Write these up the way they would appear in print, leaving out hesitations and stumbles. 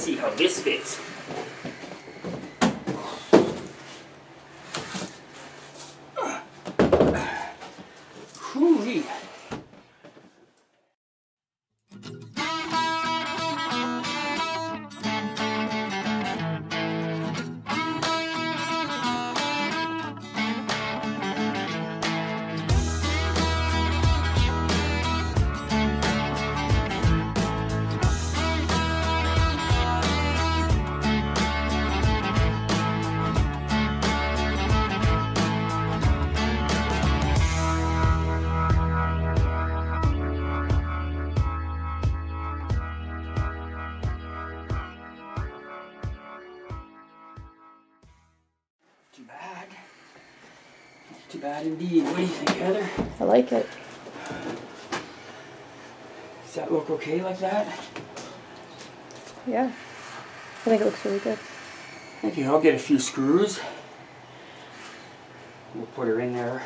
see how this fits. Hoo-wee. Too bad indeed. What do you think, Heather? I like it. Does that look okay like that? Yeah. I think it looks really good. Thank you. I'll get a few screws. We'll put her in there.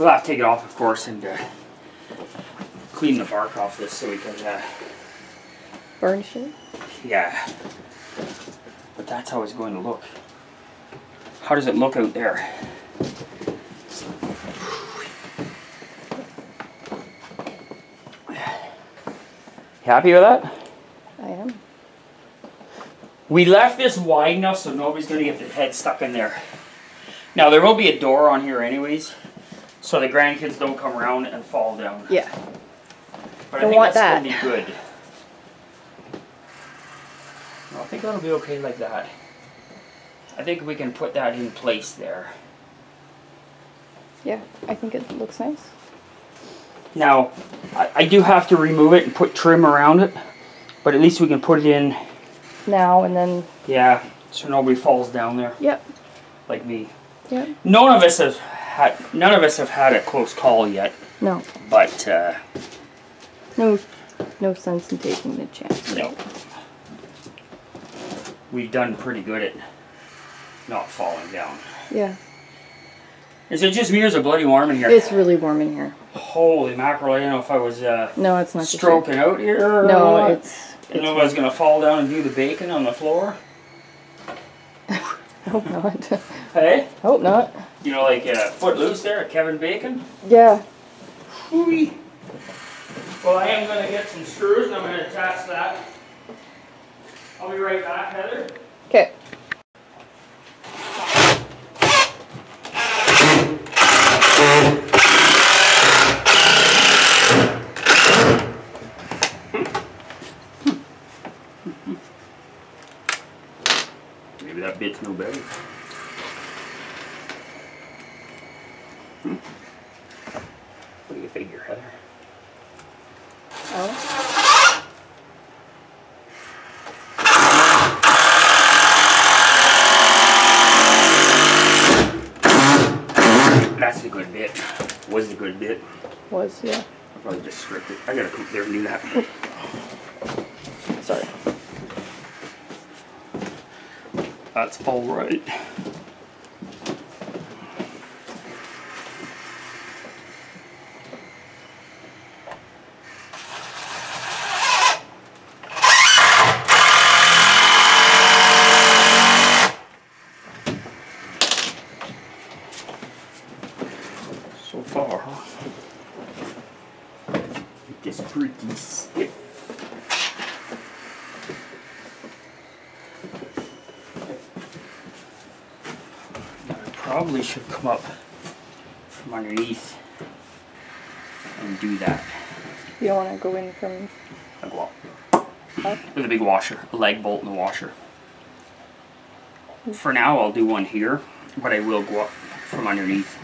We'll have to take it off, of course, and clean the bark off this so we can... burnish it? Yeah. But that's how it's going to look. How does it look out there? Happy with that? I am. We left this wide enough so nobody's going to get their head stuck in there. Now there will be a door on here anyways, so the grandkids don't come around and fall down. Yeah. But I think that's going to be good. Well, I think that'll be okay like that. I think we can put that in place there. Yeah, I think it looks nice. Now, I do have to remove it and put trim around it, but at least we can put it in now and then. Yeah, so nobody falls down there. Yep. Like me. Yep. None of us have had a close call yet. No. But no sense in taking the chance. No. We've done pretty good at not falling down. Yeah. Is it just me or is it bloody warm in here? It's really warm in here. Holy mackerel, I don't know if I was no, it's not stroking out here or no, not. I don't know if I was going to fall down and do the bacon on the floor. Hope not. Hey? Hope not. You know, like Footloose there, Kevin Bacon? Yeah. Whee. Well, I am going to get some screws and I'm going to attach that. I'll be right back, Heather. Okay. Maybe that bit's no better. Hmm? What do you figure, Heather? Oh. That's the good bit. Was the good bit. Was, yeah. I'll probably just script it. I gotta come there and do that. Sorry. That's all right. So far, huh? It is pretty stiff. Probably should come up from underneath and do that. You don't want to go in from... Like what? Up? With a big washer, a leg bolt and a washer. For now I'll do one here, but I will go up from underneath.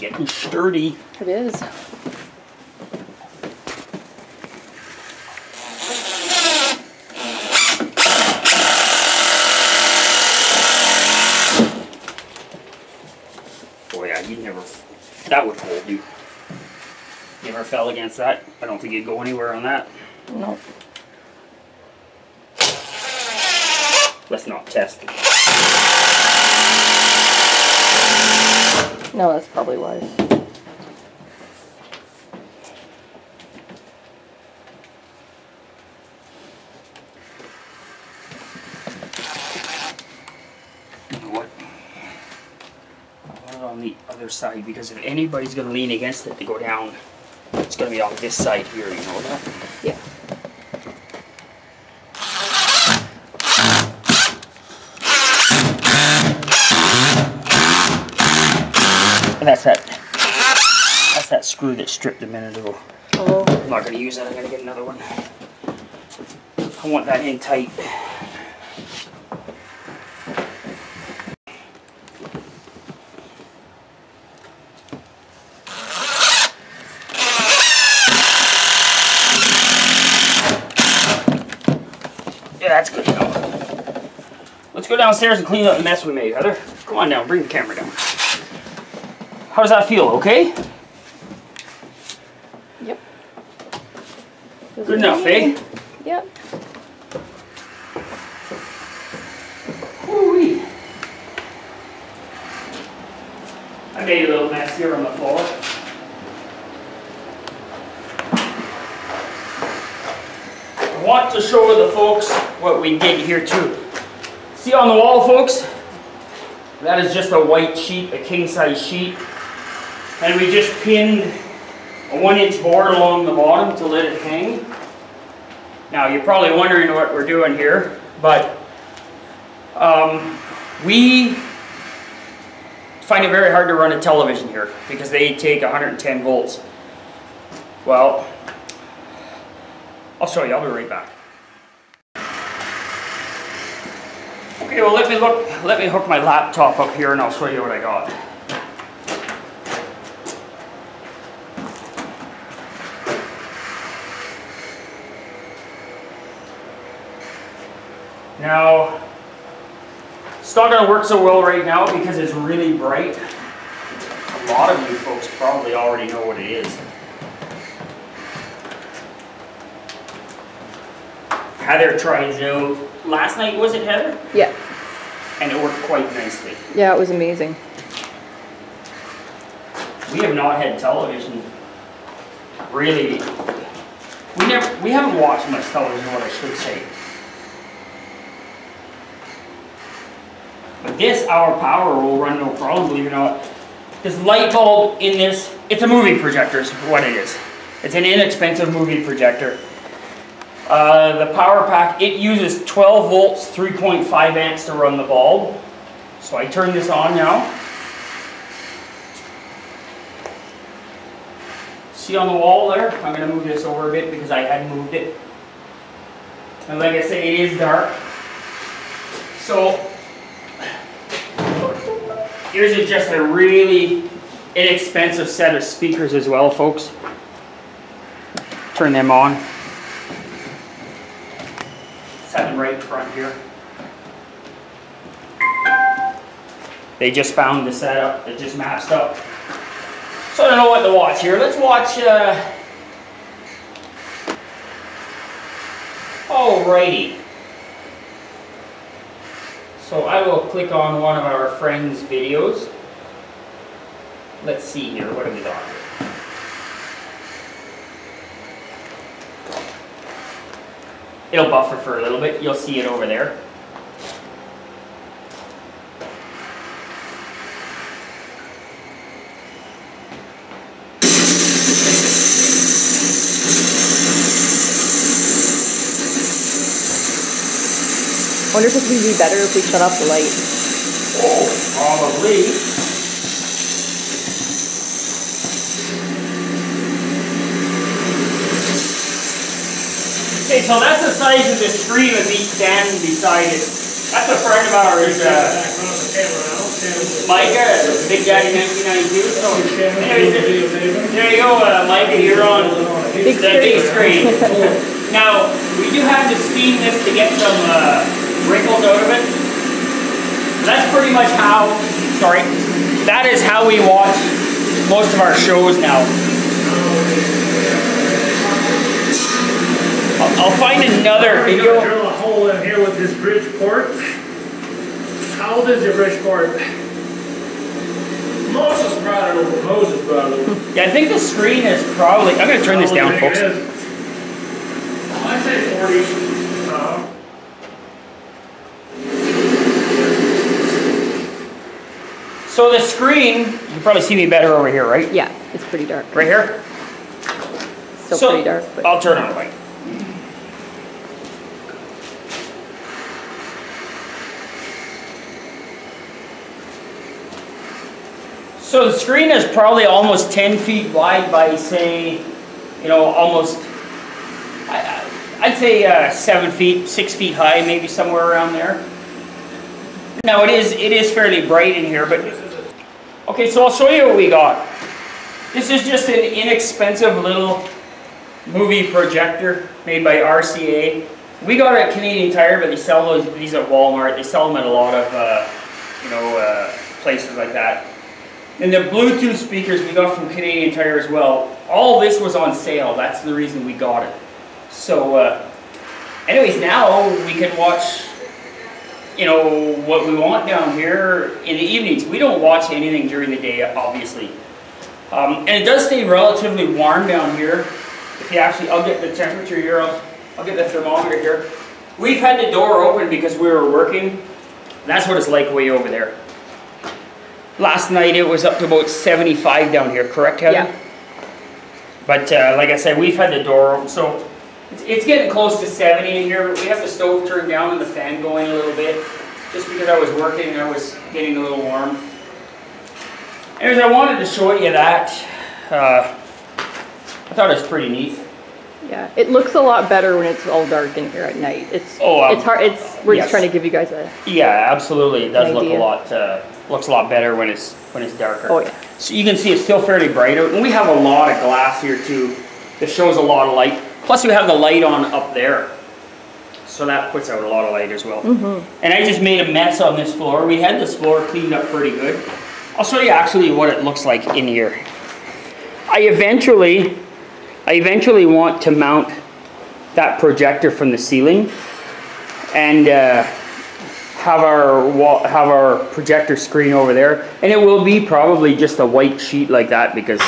Getting sturdy. It is. Oh yeah, you'd never, that would hold you. You ever fell against that? I don't think you'd go anywhere on that. Nope. Let's not test it. No, that's probably wise. What? I want it on the other side, because if anybody's going to lean against it to go down, it's going to be on this side here, you know that? Yeah. And that's that screw that stripped a minute ago. Oh. I'm not going to use that. I'm going to get another one. I want that in tight. Yeah, that's good enough. Let's go downstairs and clean up the mess we made, Heather. Come on down. Bring the camera down. How does that feel? Okay? Yep. Good enough, eh? Yep. Woo-wee. I made a little mess here on the floor. I want to show the folks what we did here too. See on the wall, folks? That is just a white sheet, a king-size sheet. And we just pinned a 1-inch board along the bottom to let it hang. Now, you're probably wondering what we're doing here, but we find it very hard to run a television here because they take 110 volts. Well, I'll show you. I'll be right back. Okay, well, let me hook my laptop up here and I'll show you what I got. Now, it's not going to work so well right now because it's really bright. A lot of you folks probably already know what it is. Heather tried Zoom last night, was it, Heather? Yeah. And it worked quite nicely. Yeah, it was amazing. We have not had television really. We haven't watched much television, what I should say. But this hour power will run no problem, believe it or not. This light bulb in this, it's a movie projector is what it is. It's an inexpensive movie projector. The power pack, it uses 12 volts, 3.5 amps to run the bulb. So I turn this on now. See on the wall there? I'm going to move this over a bit because I had moved it. And like I say, it is dark. So yours is just a really inexpensive set of speakers as well, folks. Turn them on. Set them right in front here. They just found the setup. It just matched up. So I don't know what to watch here. Let's watch. Alrighty. So I will click on one of our friends' videos. Let's see here, what have we got here? It'll buffer for a little bit, you'll see it over there. I wonder if it would be better if we shut off the light. Oh, probably. Okay, so that's the size of the screen as he's standing beside it. That's a friend of ours, Micah, Big Daddy 1992. So there you go, Micah, you're on the big screen. Now, we do have to steam this to get some wrinkles out of it. That's pretty much how, sorry, that is how we watch most of our shows now. I'll find another video. We're gonna drill a hole in here with this bridge port. How old is your bridge port? Moses brought it over. Moses brought it over. Yeah, I think the screen is probably... I'm going to turn this down, folks. I'd say 40. So the screen... You can probably see me better over here, right? Yeah, it's pretty dark. Right here? Still pretty dark. But I'll turn on the light. So the screen is probably almost 10 feet wide by, say, you know, almost, I'd say 7 feet, 6 feet high, maybe somewhere around there. Now it is fairly bright in here, but, okay, so I'll show you what we got. This is just an inexpensive little movie projector made by RCA. We got it at Canadian Tire, but they sell these at Walmart. They sell them at a lot of, you know, places like that. And the Bluetooth speakers we got from Canadian Tire as well. All this was on sale. That's the reason we got it. So, anyways, now we can watch, you know, what we want down here in the evenings. We don't watch anything during the day, obviously. And it does stay relatively warm down here. If you actually, I'll get the temperature here. I'll get the thermometer here. We've had the door open because we were working. That's what it's like way over there. Last night it was up to about 75 down here, correct, Heather? Yeah. But like I said, we've had the door open, so it's getting close to 70 in here, but we have the stove turned down and the fan going a little bit, just because I was working and I was getting a little warm. Anyways, I wanted to show you that. I thought it was pretty neat. Yeah, it looks a lot better when it's all dark in here at night. It's hard. We're yes. Just trying to give you guys a absolutely. It does look a lot. Looks a lot better when it's darker. Oh yeah. So you can see it's still fairly bright out, and we have a lot of glass here too. This shows a lot of light. Plus we have the light on up there, so that puts out a lot of light as well. Mm-hmm. And I just made a mess on this floor. We had this floor cleaned up pretty good. I'll show you actually what it looks like in here. I eventually want to mount that projector from the ceiling and have our projector screen over there, and it will be probably just a white sheet like that, because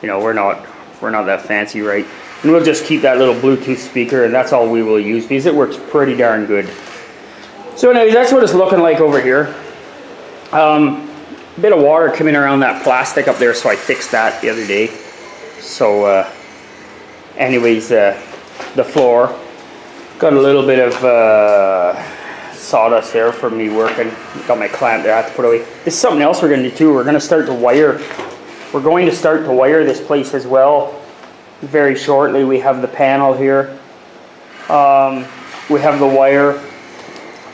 you know, we're not that fancy, right? And we'll just keep that little Bluetooth speaker, and that's all we will use, because it works pretty darn good. So anyways, that's what it's looking like over here. A bit of water coming around that plastic up there, so I fixed that the other day. So anyways, the floor got a little bit of sawdust there for me working. Got my clamp there, I have to put away. This is something else we're going to do too. We're going to start to wire this place as well very shortly. We have the panel here, we have the wire.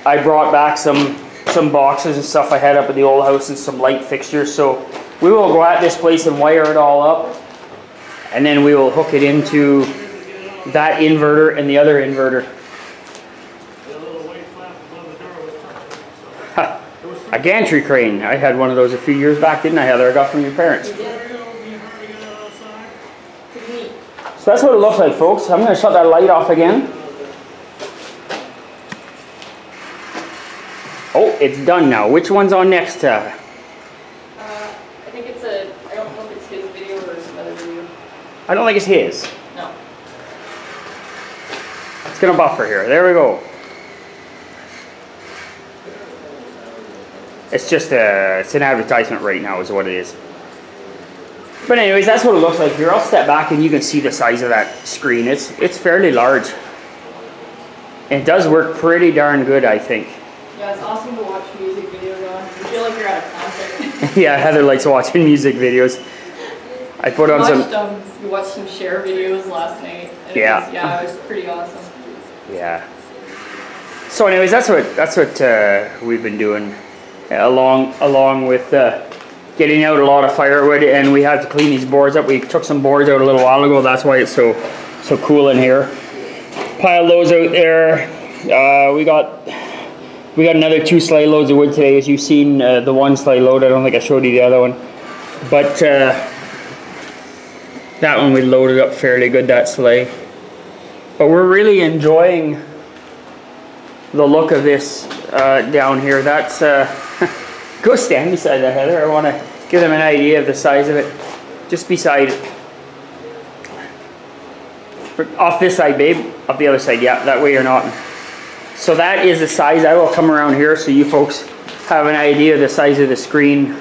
I brought back some boxes and stuff I had up at the old house, and some light fixtures, so we will go at this place and wire it all up, and then we will hook it into that inverter and the other inverter. A gantry crane. I had one of those a few years back, didn't I, Heather? I got from your parents. So that's what it looks like, folks. I'm going to shut that light off again. Oh, it's done now. Which one's on next? I think it's a... I don't know if it's his video or it's another video. I don't think it's his. No. It's going to buffer here. There we go. It's just it's an advertisement right now is what it is. But anyways, that's what it looks like here. I'll step back and you can see the size of that screen. It's fairly large. And it does work pretty darn good, I think. Yeah, it's awesome to watch music videos on. You feel like you're at a concert. Yeah, Heather likes watching music videos. I put on we watched some Cher videos last night. And yeah. It was pretty awesome. Yeah. So anyways, that's what we've been doing. Along with getting out a lot of firewood, and we have to clean these boards up. We took some boards out a little while ago. That's why it's so cool in here. Piled those out there. We got another 2 sleigh loads of wood today. As you've seen, the 1 sleigh load. I don't think I showed you the other one, but that one we loaded up fairly good, that sleigh. But we're really enjoying the look of this down here. That's go stand beside that, Heather. I want to give them an idea of the size of it. Just beside it. Off this side, babe. Off the other side, yeah. That way you're not. So that is the size. I will come around here so you folks have an idea of the size of the screen.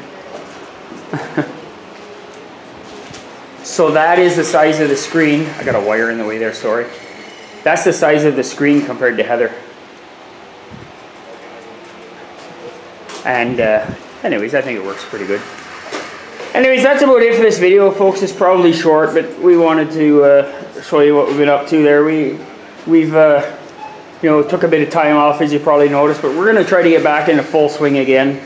So that is the size of the screen. I got a wire in the way there, sorry. That's the size of the screen compared to Heather. And anyways, I think it works pretty good. Anyways, that's about it for this video, folks. It's probably short, but we wanted to show you what we've been up to there. We've you know, took a bit of time off, as you probably noticed, but we're going to try to get back into full swing again.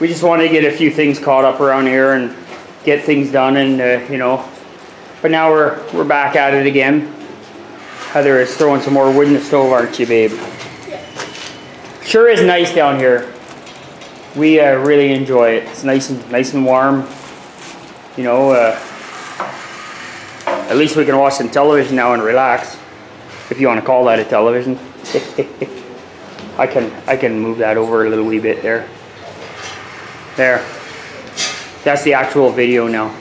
We just wanted to get a few things caught up around here and get things done, and you know, but now we're back at it again. Heather is throwing some more wood in the stove, aren't you, babe? Yeah. Sure is nice down here. We really enjoy it. It's nice and warm. You know, at least we can watch some television now and relax, if you want to call that a television. I can move that over a little wee bit there. There. That's the actual video now.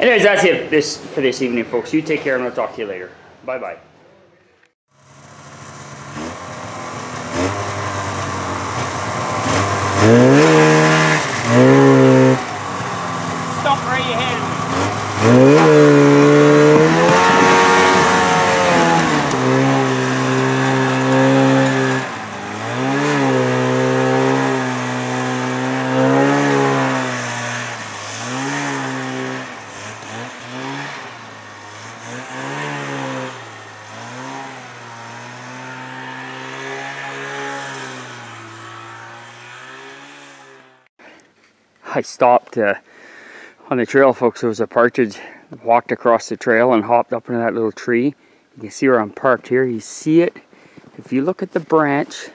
Anyways, that's it for this evening, folks. You take care, and I'll talk to you later. Bye-bye. I stopped on the trail, folks. There was a partridge. Walked across the trail and hopped up into that little tree. You can see where I'm parked here. You see it. If you look at the branch,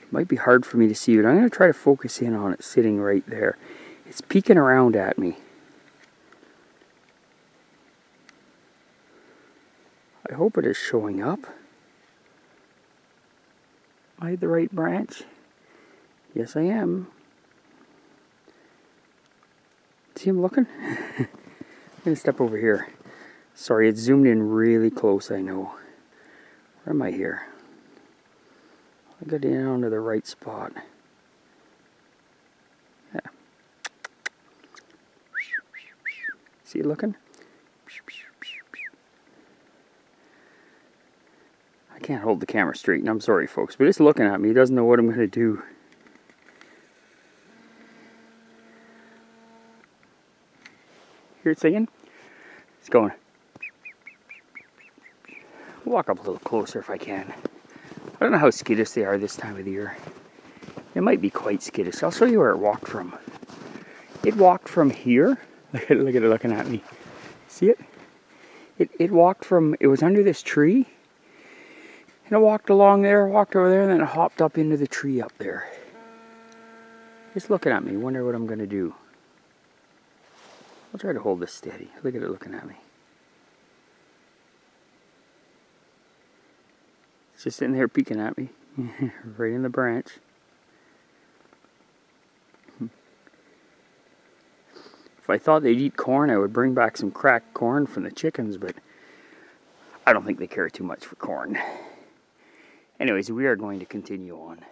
it might be hard for me to see, but I'm going to try to focus in on it sitting right there. It's peeking around at me. I hope it is showing up. Am I at the right branch? Yes, I am. See him looking? I'm gonna step over here. Sorry, it zoomed in really close, I know. Where am I here? I got in onto the right spot. Yeah. See it looking? I can't hold the camera straight, and I'm sorry, folks, but it's looking at me. It doesn't know what I'm gonna do. Hear it singing? It's going. Walk up a little closer if I can. I don't know how skittish they are this time of the year. It might be quite skittish. I'll show you where it walked from. It walked from here. Look at it looking at me. See it? It walked from, it was under this tree. And it walked along there, walked over there, and then it hopped up into the tree up there. It's looking at me. Wonder what I'm going to do. I'll try to hold this steady. Look at it looking at me. It's just sitting there peeking at me. Right in the branch. If I thought they'd eat corn, I would bring back some cracked corn from the chickens, but I don't think they care too much for corn. Anyways, we are going to continue on.